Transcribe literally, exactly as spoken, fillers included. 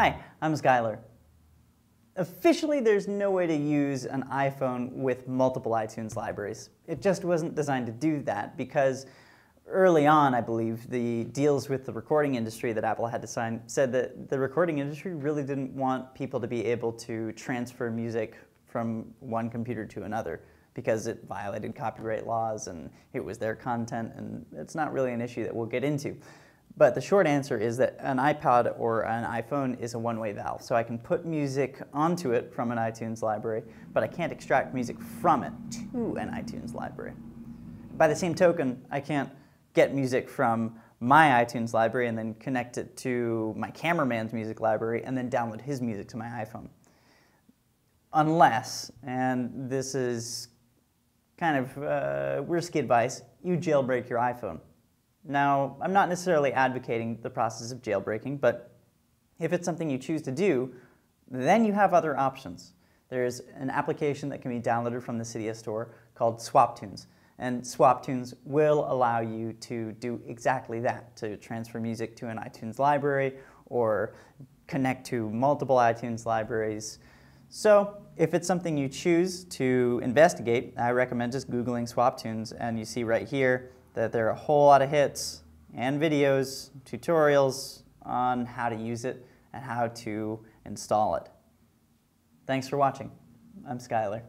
Hi, I'm Skylar. Officially, there's no way to use an iPhone with multiple iTunes libraries. It just wasn't designed to do that because early on, I believe, the deals with the recording industry that Apple had to sign said that the recording industry really didn't want people to be able to transfer music from one computer to another because it violated copyright laws and it was their content, and it's not really an issue that we'll get into. But the short answer is that an iPod or an iPhone is a one-way valve. So I can put music onto it from an iTunes library, but I can't extract music from it to an iTunes library. By the same token, I can't get music from my iTunes library and then connect it to my cameraman's music library and then download his music to my iPhone. Unless, and this is kind of uh, risky advice, you jailbreak your iPhone. Now, I'm not necessarily advocating the process of jailbreaking, but if it's something you choose to do, then you have other options. There's an application that can be downloaded from the Cydia store called SwapTunes, and SwapTunes will allow you to do exactly that, to transfer music to an iTunes library or connect to multiple iTunes libraries. So, if it's something you choose to investigate, I recommend just Googling SwapTunes, and you see right here that there are a whole lot of hits and videos, tutorials on how to use it and how to install it. Thanks for watching. I'm Skylar.